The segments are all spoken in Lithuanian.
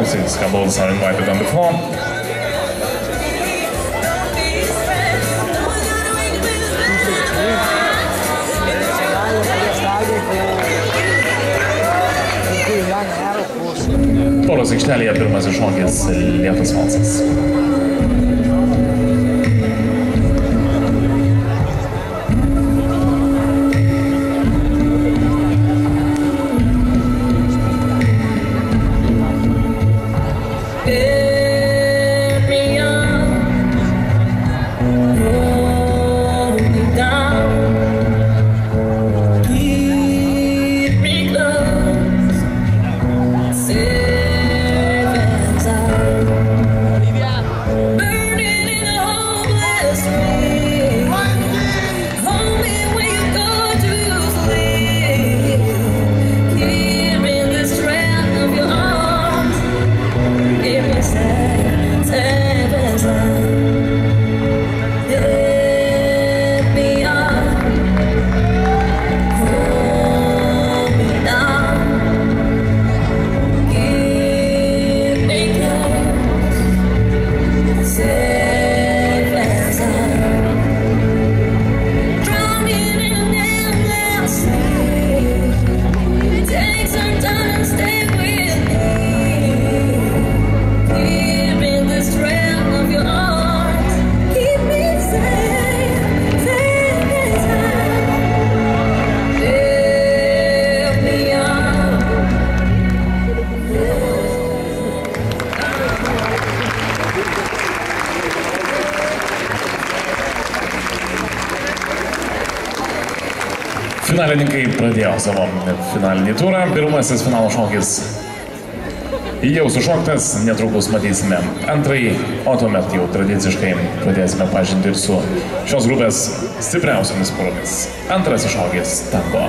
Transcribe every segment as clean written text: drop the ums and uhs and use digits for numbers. Moses ska bollsarmajtet underifrån. Poros aikštelėje pirmasis šokis Lėtas valsas. Finalininkai pradėjo savo finalinį turą. Pirmasis finalo šokis jau sušoktas, netrukus matysime antrąjį, o tuomet jau tradiciškai pradėsime pažinti ir su šios grupės stipriausiomis poromis. Antrasis šokis tango.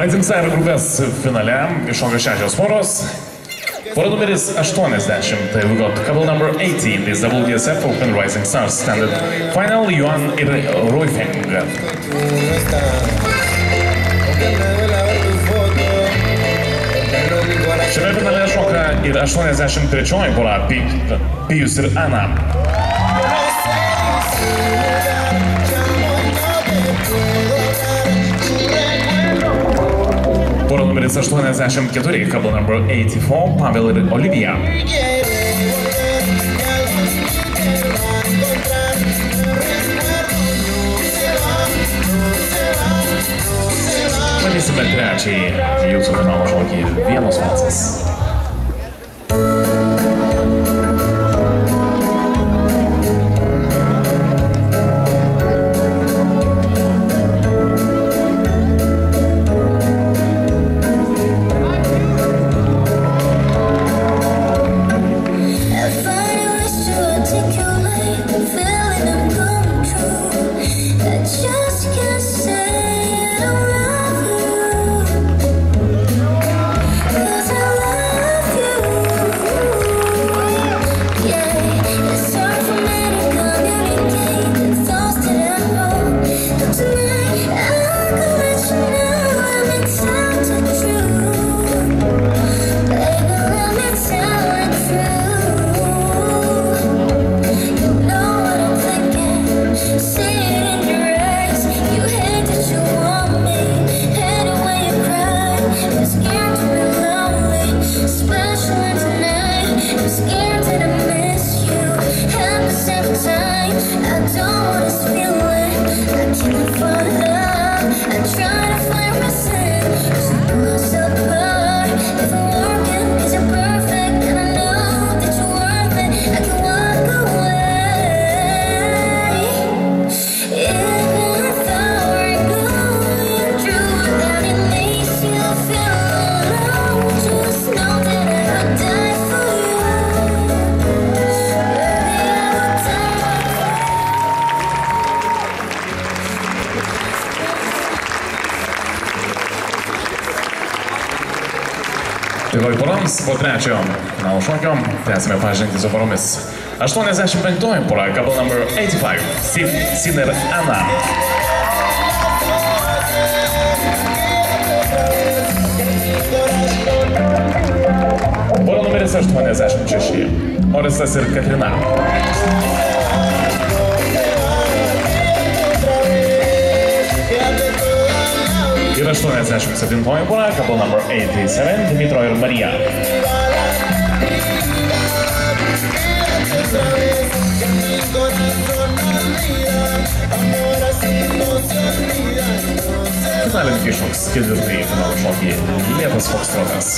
Rising Star grupės finale iššoka šešios poros. Pora numeris 80, we got couple number 80, this WDSF Open Rising Stars Standard Final, Johan ir Ruifeng. Šiame finale šoka ir 83 pora Pijus ir Ana. Pora numeris 84, couple number 84, Pavel ir Olivija. Matysime trečiai jūsų finalo šokį Vienos valsas. Tyloj poroms po trečio finalo šokio tęsime pažengti su poromis. 85 pora, couple number 85, Sin ir Ana. Pora numeris 86, Orestas ir Katrina. Ir 87 pora, couple number 87, Dmitro ir Marija. Finalinkai šoks ketvirtąjį finalo šokį, lėtas foxtrotas.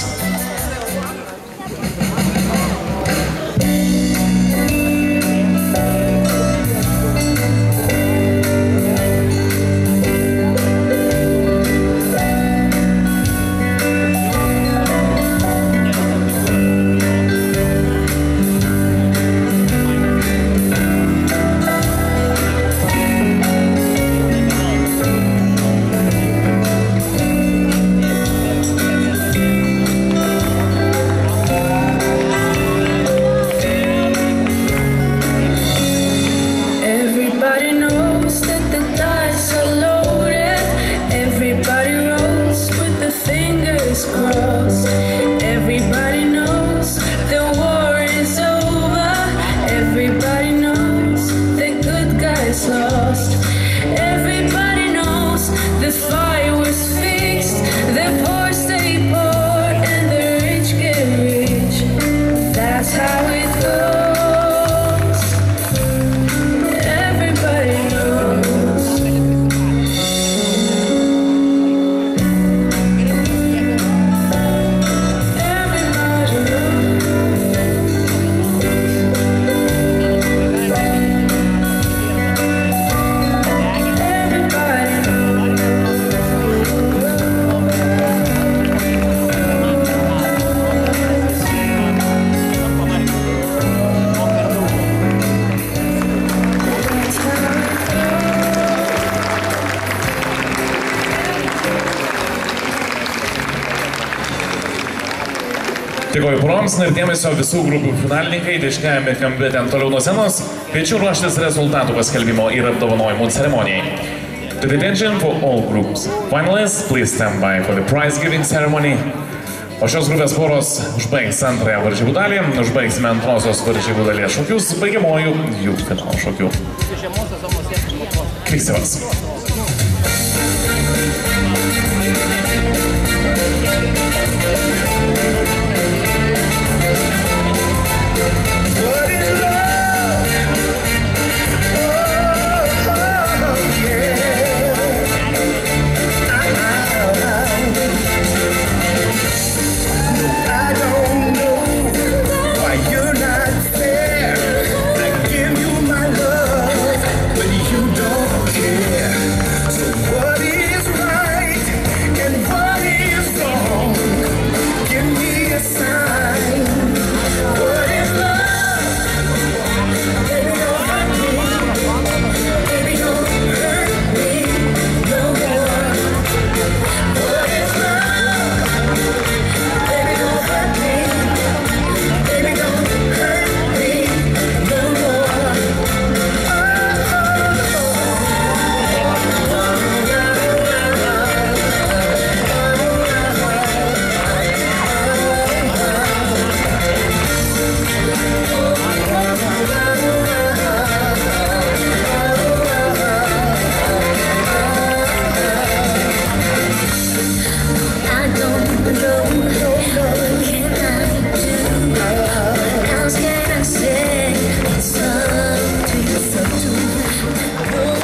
Dėkoju poroms, ir dėmesio visų grupių finalininkai, dešiniajame kampe ten toliau nuo senos, kviečiu ruoštis rezultatų paskelbimo ir apdovanojimų ceremonijai. To the attention for all groups. Finalists, please stand by for the prize giving ceremony. O šios grupės poros užbaigs antrąją varžybų dalį, užbaigsime antrosios varžybų dalies šokius, baigiamojų jų finalo šokių. Kviksiu vas.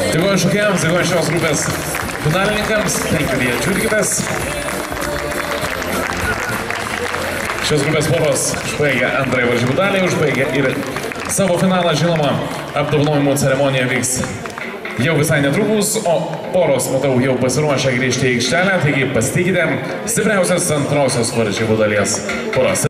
Dėkuoju šokėjams, dėkuoju šios grupės finalininkams, tai kad jie čiūrkitės. Šios grupės poros užbaigia antrąjį varžybų dalį, užbaigia ir savo finalą, žinoma, apdovanojimų ceremonija vyks jau visai netrukus, o poros, matau, jau pasiruošę grįžti į aikštelę, taigi pasitikite stipriausias antrosios varžybų dalies poros.